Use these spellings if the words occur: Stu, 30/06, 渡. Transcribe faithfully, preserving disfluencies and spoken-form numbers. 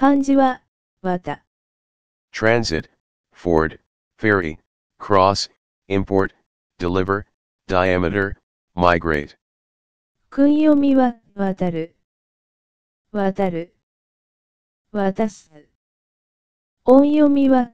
漢字は、渡 Transit, ford, ferry, cross, import, deliver, diameter, migrate. 訓読みは、渡る、渡る、渡す。音読みは、